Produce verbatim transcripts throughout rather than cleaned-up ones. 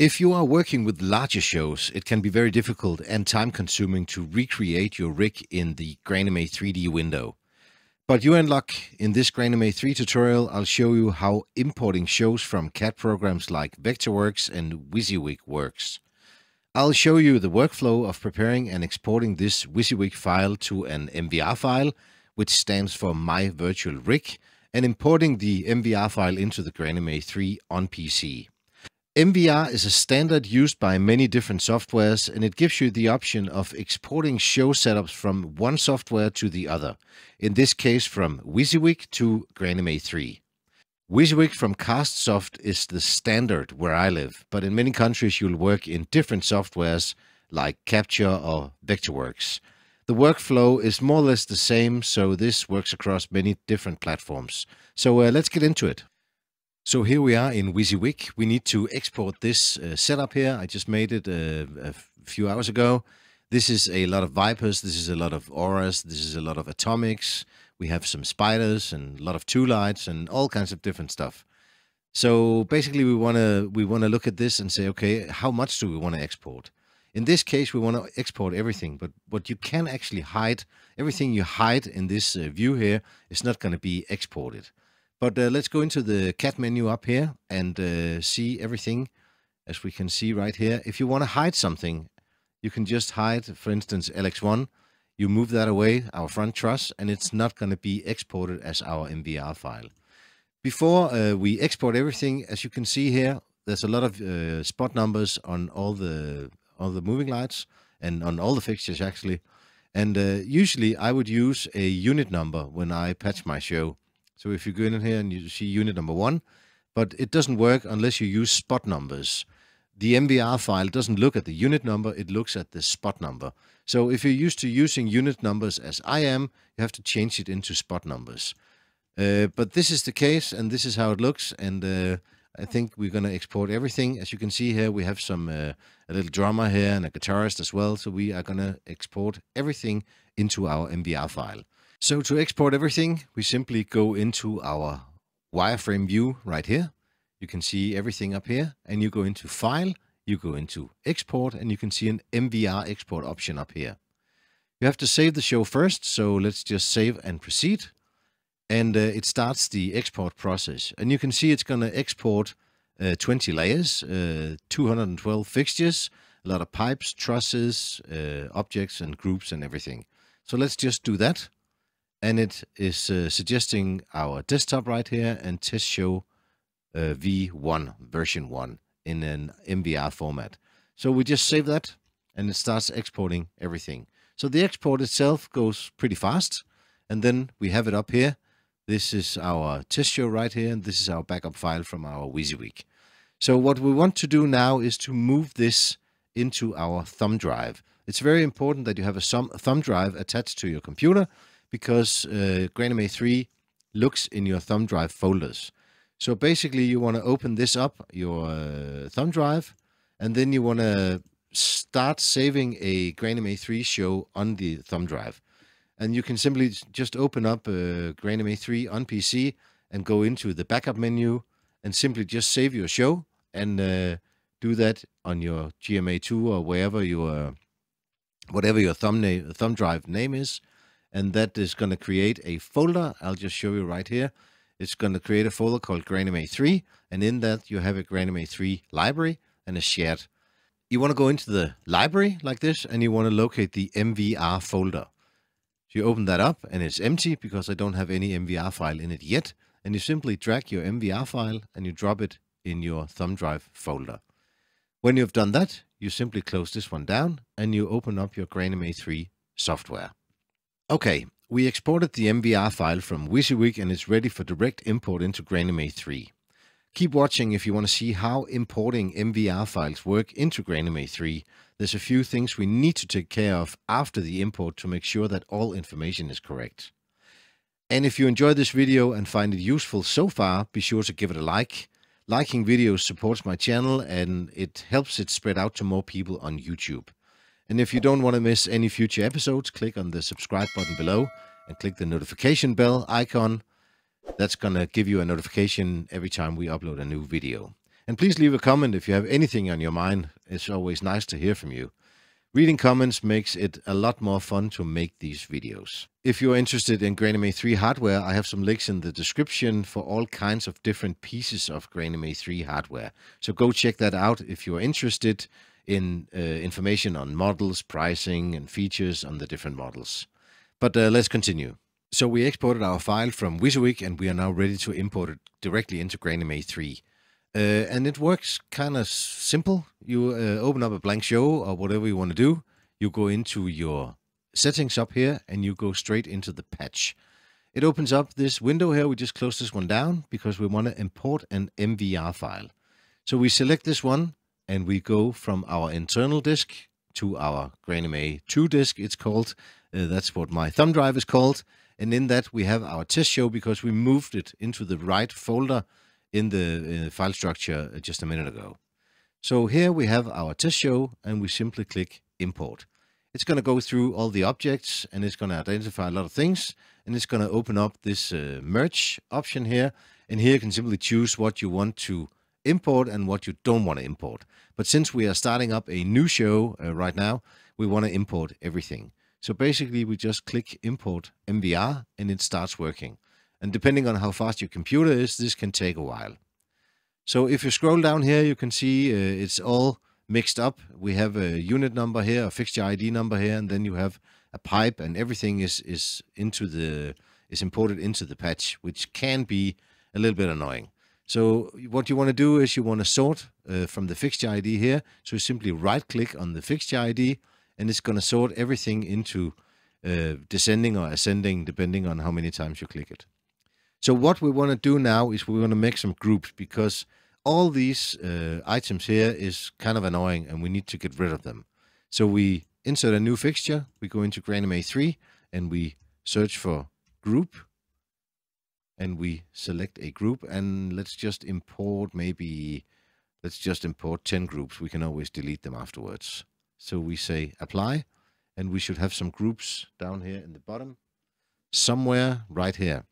If you are working with larger shows, it can be very difficult and time-consuming to recreate your rig in the GrandMA three D window. But you're in luck. In this GrandMA three tutorial, I'll show you how importing shows from C A D programs like Vectorworks and WYSIWYG works. I'll show you the workflow of preparing and exporting this WYSIWYG file to an M V R file, which stands for My Virtual Rig, and importing the M V R file into the GrandMA three on P C. M V R is a standard used by many different softwares, and it gives you the option of exporting show setups from one software to the other, in this case from WYSIWYG to GrandMA three. WYSIWYG from Castsoft is the standard where I live, but in many countries you'll work in different softwares like Capture or Vectorworks. The workflow is more or less the same, so this works across many different platforms. So uh, let's get into it. So here we are in WYSIWYG. We need to export this uh, setup here. I just made it uh, a few hours ago. This is a lot of Vipers, this is a lot of Auras, this is a lot of Atomics. We have some Spiders and a lot of two Lights and all kinds of different stuff. So basically we want to we want to look at this and say, okay, how much do we want to export? In this case, we want to export everything, but what you can actually hide, everything you hide in this uh, view here is not going to be exported. But uh, let's go into the C A D menu up here and uh, see everything, as we can see right here. If you want to hide something, you can just hide, for instance, L X one. You move that away, our front truss, and it's not going to be exported as our M V R file. Before uh, we export everything, as you can see here, there's a lot of uh, spot numbers on all the, all the moving lights and on all the fixtures, actually. And uh, usually I would use a unit number when I patch my show. So if you go in here and you see unit number one, but it doesn't work unless you use spot numbers. The M V R file doesn't look at the unit number, it looks at the spot number. So if you're used to using unit numbers as I am, you have to change it into spot numbers. Uh, but this is the case, and this is how it looks, and uh, I think we're going to export everything. As you can see here, we have some uh, a little drummer here and a guitarist as well, so we are going to export everything into our M V R file. So to export everything, we simply go into our wireframe view right here. You can see everything up here, and you go into File, you go into Export, and you can see an M V R export option up here. You have to save the show first, so let's just save and proceed. And uh, it starts the export process. And you can see it's going to export uh, twenty layers, uh, two hundred twelve fixtures, a lot of pipes, trusses, uh, objects, and groups, and everything. So let's just do that. And it is uh, suggesting our desktop right here and test show uh, V one, version one, in an M V R format. So we just save that, and it starts exporting everything. So the export itself goes pretty fast, and then we have it up here. This is our test show right here, and this is our backup file from our WYSIWYG. So what we want to do now is to move this into our thumb drive. It's very important that you have a thumb drive attached to your computer, because uh, GrandMA three looks in your thumb drive folders. So basically you want to open this up, your uh, thumb drive, and then you want to start saving a GrandMA three show on the thumb drive. And you can simply just open up uh, GrandMA three on P C and go into the backup menu and simply just save your show and uh, do that on your G M A two or wherever your, whatever your thumb, thumb drive name is. And that is going to create a folder. I'll just show you right here. It's going to create a folder called GrandMA three, and in that you have a GrandMA three library and a shared. You want to go into the library like this, and you want to locate the M V R folder. So you open that up, and it's empty because I don't have any M V R file in it yet. And you simply drag your M V R file, and you drop it in your thumb drive folder. When you've done that, you simply close this one down, and you open up your GrandMA three software. Okay, we exported the M V R file from WYSIWYG, and it's ready for direct import into GrandMA three. Keep watching if you want to see how importing M V R files work into GrandMA three. There's a few things we need to take care of after the import to make sure that all information is correct. And if you enjoyed this video and find it useful so far, be sure to give it a like. Liking videos supports my channel, and it helps it spread out to more people on YouTube. And if you don't want to miss any future episodes, click on the subscribe button below and click the notification bell icon. That's going to give you a notification every time we upload a new video. And please leave a comment if you have anything on your mind. It's always nice to hear from you. Reading comments makes it a lot more fun to make these videos. If you're interested in GrandMA three hardware, I have some links in the description for all kinds of different pieces of GrandMA three hardware. So go check that out if you're interested in uh, information on models, pricing, and features on the different models. But uh, let's continue. So we exported our file from WYSIWYG, and we are now ready to import it directly into GrandMA three. Uh, and it works kind of simple. You uh, open up a blank show or whatever you want to do. You go into your settings up here and you go straight into the patch. It opens up this window here. We just close this one down because we want to import an M V R file. So we select this one and we go from our internal disk to our GrandMA two disk, it's called. Uh, that's what my thumb drive is called. And in that we have our test show because we moved it into the right folder in the uh, file structure just a minute ago. So here we have our test show and we simply click import. It's going to go through all the objects and it's going to identify a lot of things, and it's going to open up this uh, merge option here, and here you can simply choose what you want to import and what you don't want to import. But since we are starting up a new show uh, right now, we want to import everything. So basically we just click import M V R and it starts working. And depending on how fast your computer is, this can take a while. So if you scroll down here, you can see uh, it's all mixed up. We have a unit number here, a fixture I D number here, and then you have a pipe, and everything is is into the is imported into the patch, which can be a little bit annoying. So what you want to do is you want to sort uh, from the fixture I D here. So you simply right-click on the fixture I D, and it's going to sort everything into uh, descending or ascending, depending on how many times you click it. So what we want to do now is we want to make some groups, because all these uh, items here is kind of annoying and we need to get rid of them. So we insert a new fixture, we go into GrandMA three and we search for group and we select a group, and let's just import maybe, let's just import ten groups. We can always delete them afterwards. So we say apply, and we should have some groups down here in the bottom, somewhere right here.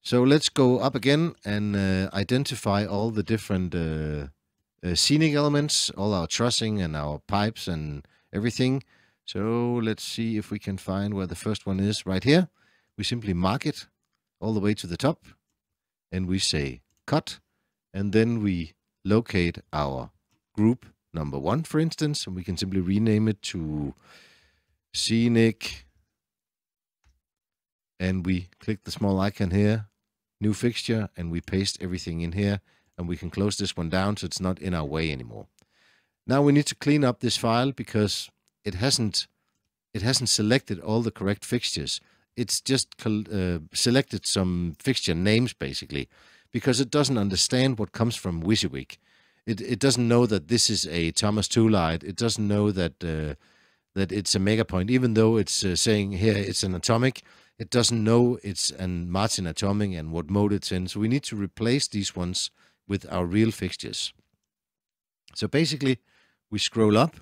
So let's go up again and uh, identify all the different uh, uh, scenic elements, all our trussing and our pipes and everything. So let's see if we can find where the first one is right here. We simply mark it all the way to the top and we say cut, and then we locate our group number one, for instance, and we can simply rename it to scenic, and we click the small icon here, new fixture, and we paste everything in here, and we can close this one down so it's not in our way anymore. Now we need to clean up this file because it hasn't it hasn't selected all the correct fixtures. It's just uh, selected some fixture names basically, because it doesn't understand what comes from WYSIWYG. It, it doesn't know that this is a Thomas two Light. It doesn't know that uh, that it's a Megapoint, even though it's uh, saying here it's an Atomic. It doesn't know it's an Martin Atomic and what mode it's in, so we need to replace these ones with our real fixtures. So basically, we scroll up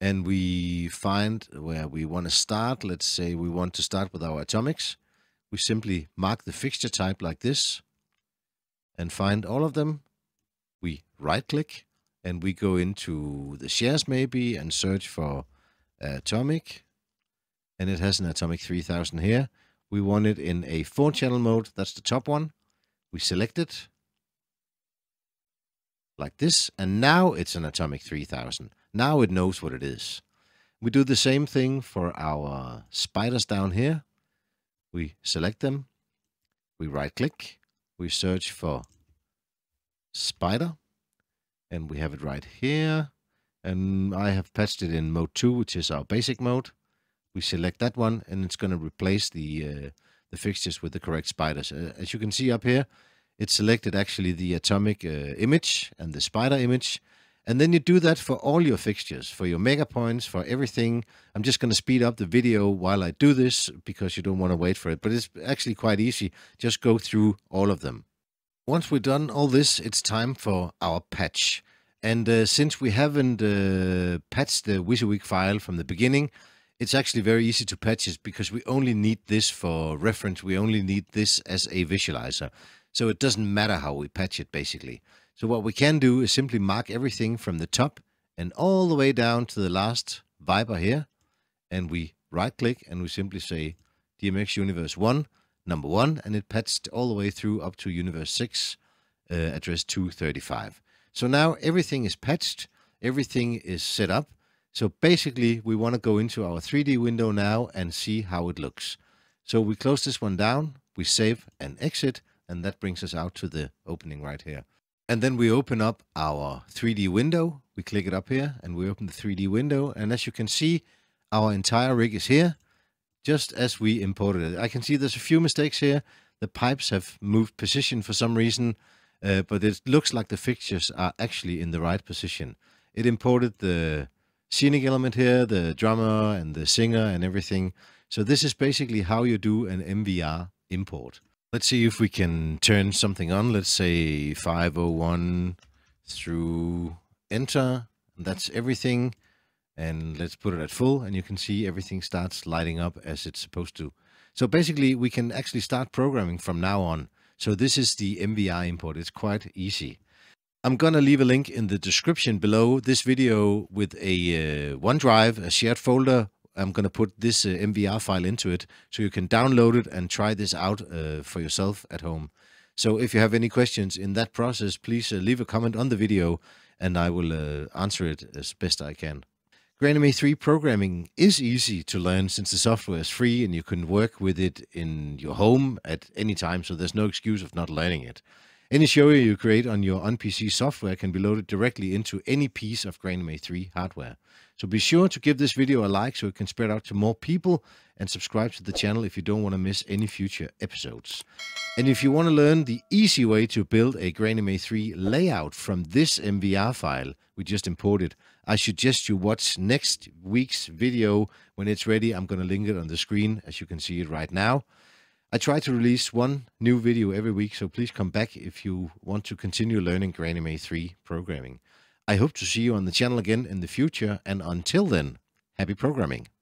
and we find where we want to start. Let's say we want to start with our Atomics. We simply mark the fixture type like this and find all of them. We right-click and we go into the shares maybe and search for Atomic. And it has an Atomic three thousand here. We want it in a four channel mode. That's the top one. We select it like this, and now it's an Atomic three thousand. Now it knows what it is. We do the same thing for our spiders down here. We select them. We right-click. We search for spider, and we have it right here. And I have patched it in mode two, which is our basic mode. We select that one, and it's going to replace the uh, the fixtures with the correct spiders. Uh, as you can see up here, it selected actually the Atomic uh, image and the spider image. And then you do that for all your fixtures, for your mega points, for everything. I'm just going to speed up the video while I do this because you don't want to wait for it. But it's actually quite easy. Just go through all of them. Once we've done all this, it's time for our patch. And uh, since we haven't uh, patched the WYSIWYG file from the beginning, it's actually very easy to patch it because we only need this for reference. We only need this as a visualizer. So it doesn't matter how we patch it, basically. So what we can do is simply mark everything from the top and all the way down to the last viper here. And we right click and we simply say D M X universe one, number one, and it patched all the way through up to universe six, uh, address two thirty-five. So now everything is patched, everything is set up. So basically we want to go into our three D window now and see how it looks. So we close this one down, we save and exit, and that brings us out to the opening right here. And then we open up our three D window, we click it up here, and we open the three D window, and as you can see, our entire rig is here, just as we imported it. I can see there's a few mistakes here. The pipes have moved position for some reason, uh, but it looks like the fixtures are actually in the right position. It imported the scenic element here, the drummer and the singer and everything. So this is basically how you do an M V R import. Let's see if we can turn something on. Let's say five oh one through enter. That's everything. And let's put it at full, and you can see everything starts lighting up as it's supposed to. So basically we can actually start programming from now on. So this is the M V R import. It's quite easy. I'm going to leave a link in the description below this video with a uh, OneDrive, a shared folder. I'm going to put this uh, M V R file into it so you can download it and try this out uh, for yourself at home. So if you have any questions in that process, please uh, leave a comment on the video and I will uh, answer it as best I can. GrandMA three D programming is easy to learn since the software is free and you can work with it in your home at any time, so there's no excuse of not learning it. Any showy you create on your on P C software can be loaded directly into any piece of GrandMA three D hardware. So be sure to give this video a like so it can spread out to more people, and subscribe to the channel if you don't want to miss any future episodes. And if you want to learn the easy way to build a GrandMA three D layout from this M V R file we just imported, I suggest you watch next week's video. When it's ready, I'm going to link it on the screen as you can see it right now. I try to release one new video every week, so please come back if you want to continue learning GrandMA three D programming. I hope to see you on the channel again in the future, and until then, happy programming.